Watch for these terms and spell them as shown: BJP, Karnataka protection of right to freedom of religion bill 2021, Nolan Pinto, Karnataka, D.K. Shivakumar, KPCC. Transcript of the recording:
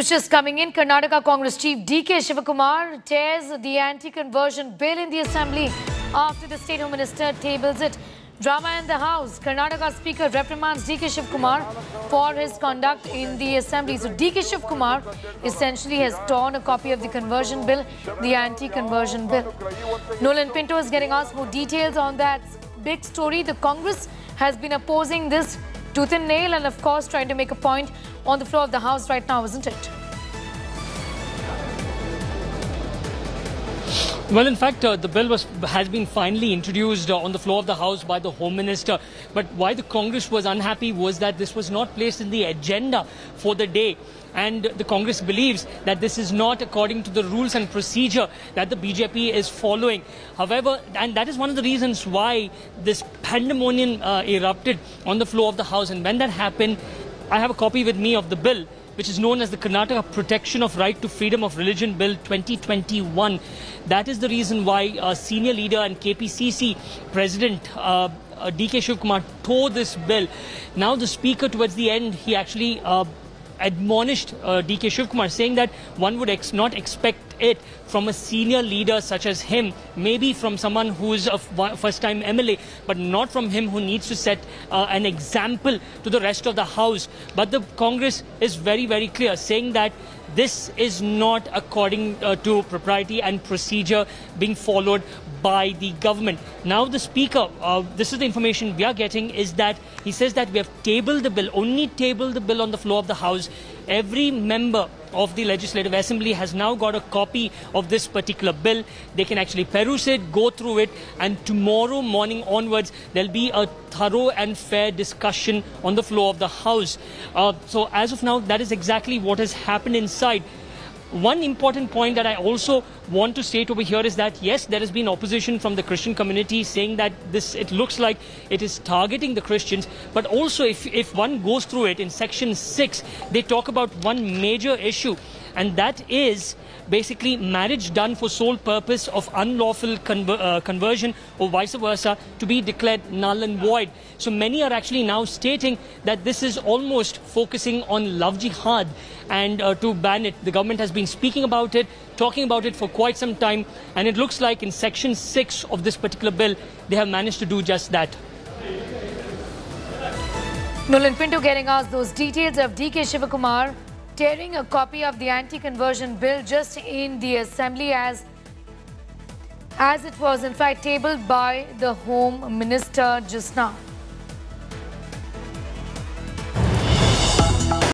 news just coming in. Karnataka Congress Chief D.K. Shivakumar tears the anti-conversion bill in the assembly after the State Home Minister tables it. Drama in the house. Karnataka Speaker reprimands D.K. Shivakumar for his conduct in the assembly. So D.K. Shivakumar essentially has torn a copy of the conversion bill, the anti-conversion bill. Nolan Pinto is getting us more details on that big story. The Congress has been opposing this tooth and nail and of course trying to make a point on the floor of the house right now, isn't it? Well, in fact, the bill has been finally introduced on the floor of the House by the Home Minister. But why the Congress was unhappy was that this was not placed in the agenda for the day. And the Congress believes that this is not according to the rules and procedure that the BJP is following. However, and that is one of the reasons why this pandemonium erupted on the floor of the House. And when that happened, I have a copy with me of the bill, which is known as the Karnataka Protection of Right to Freedom of Religion Bill 2021. That is the reason why senior leader and KPCC President D.K. Shivakumar tore this bill. Now the speaker towards the end, he actually admonished D.K. Shivakumar, saying that one would not expect it from a senior leader such as him, maybe from someone who is a first-time MLA, but not from him who needs to set an example to the rest of the House. But the Congress is very, very clear, saying that this is not according to propriety and procedure being followed by the government. Now the Speaker, this is the information we are getting, is that he says that we have tabled the bill, only tabled the bill on the floor of the House. Every member of the Legislative Assembly has now got a copy of this particular bill. They can actually peruse it, go through it, and tomorrow morning onwards there'll be a thorough and fair discussion on the floor of the House. So as of now, that is exactly what has happened inside. One important point that I also want to state over here is that yes, there has been opposition from the Christian community saying that this, it looks like it is targeting the Christians, but also if one goes through it in section 6, they talk about one major issue, and that is basically marriage done for sole purpose of unlawful conversion or vice versa to be declared null and void. So many are actually now stating that this is almost focusing on love jihad, and to ban it. The government has been speaking about it, talking about it for quite some time, and it looks like in section 6 of this particular bill, they have managed to do just that. Nolan Pinto getting us those details of D.K. Shivakumar tearing a copy of the anti-conversion bill just in the assembly as it was in fact tabled by the Home Minister just now.